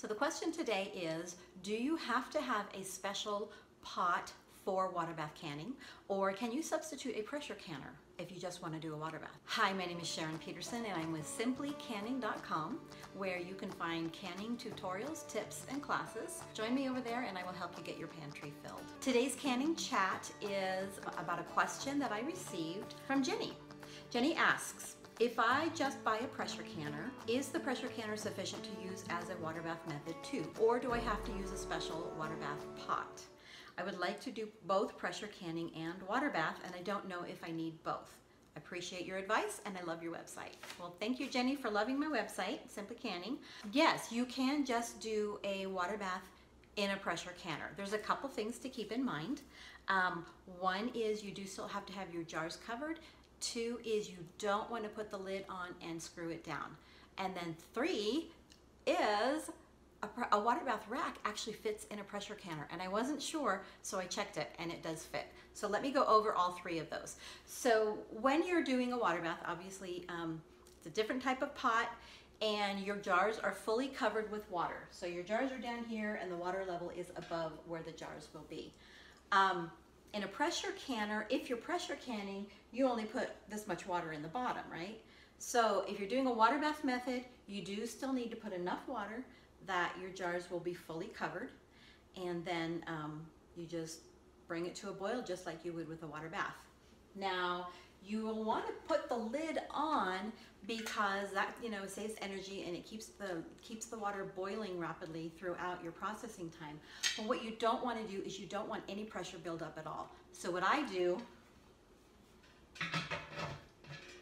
So the question today is, do you have to have a special pot for water bath canning, or can you substitute a pressure canner if you just want to do a water bath? Hi, my name is Sharon Peterson and I'm with simplycanning.com, where you can find canning tutorials, tips, and classes. Join me over there and I will help you get your pantry filled. Today's canning chat is about a question that I received from Jenny. Jenny asks, if I just buy a pressure canner, is the pressure canner sufficient to use as a water bath method too? Or do I have to use a special water bath pot? I would like to do both pressure canning and water bath, and I don't know if I need both. I appreciate your advice and I love your website. Well, thank you, Jenny, for loving my website, Simply Canning. Yes, you can just do a water bath in a pressure canner. There's a couple things to keep in mind. One is you do still have to have your jars covered. Two is you don't want to put the lid on and screw it down. And then three is a water bath rack actually fits in a pressure canner, and I wasn't sure, so I checked it and it does fit. So let me go over all three of those. So when you're doing a water bath, obviously it's a different type of pot and your jars are fully covered with water. So your jars are down here and the water level is above where the jars will be. In a pressure canner, if you're pressure canning, you only put this much water in the bottom, right? So if you're doing a water bath method, you do still need to put enough water that your jars will be fully covered, and then you just bring it to a boil just like you would with a water bath. Now, you will want to put the lid on because that, you know, saves energy and it keeps the water boiling rapidly throughout your processing time. But what you don't want to do is you don't want any pressure buildup at all. So what I do,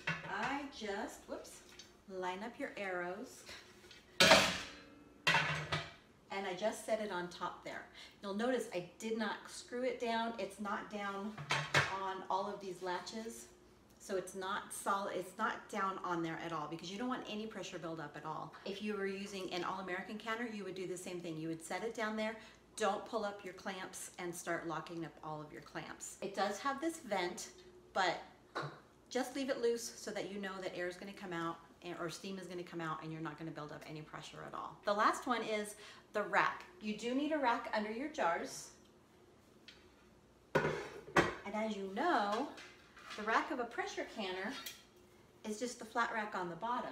I just, whoops, line up your arrows and I just set it on top there. You'll notice I did not screw it down. It's not down on all of these latches, so it's not solid, it's not down on there at all, because you don't want any pressure buildup at all. If you were using an All-American canner, you would do the same thing. You would set it down there, don't pull up your clamps and start locking up all of your clamps. It does have this vent, but just leave it loose so that you know that air is going to come out or steam is going to come out and you're not going to build up any pressure at all. The last one is the rack. You do need a rack under your jars. And as you know, the rack of a pressure canner is just the flat rack on the bottom.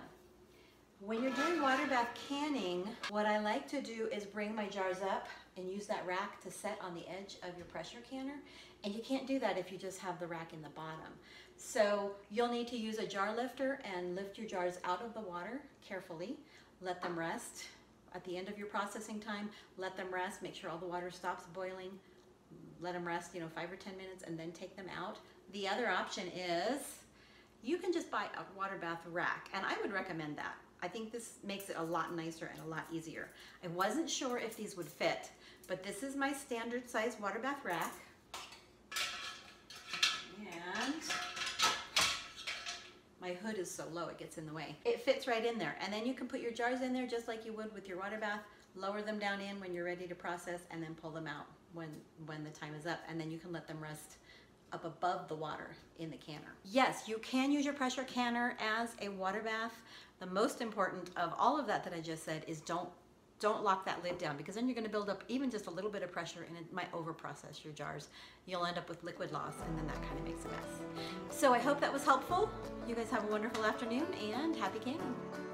When you're doing water bath canning, what I like to do is bring my jars up and use that rack to set on the edge of your pressure canner. And you can't do that if you just have the rack in the bottom. So you'll need to use a jar lifter and lift your jars out of the water carefully. Let them rest. At the end of your processing time, let them rest. Make sure all the water stops boiling. Let them rest, you know, 5 or 10 minutes, and then take them out. The other option is you can just buy a water bath rack, and I would recommend that. I think this makes it a lot nicer and a lot easier. I wasn't sure if these would fit, but this is my standard size water bath rack. And my hood is so low it gets in the way. It fits right in there, and then you can put your jars in there just like you would with your water bath. Lower them down in when you're ready to process, and then pull them out when the time is up, and then you can let them rest up above the water in the canner. Yes, you can use your pressure canner as a water bath. The most important of all of that I just said is don't lock that lid down, because then you're going to build up even just a little bit of pressure and it might overprocess your jars. You'll end up with liquid loss, and then that kind of makes a mess. So I hope that was helpful. You guys have a wonderful afternoon and happy canning.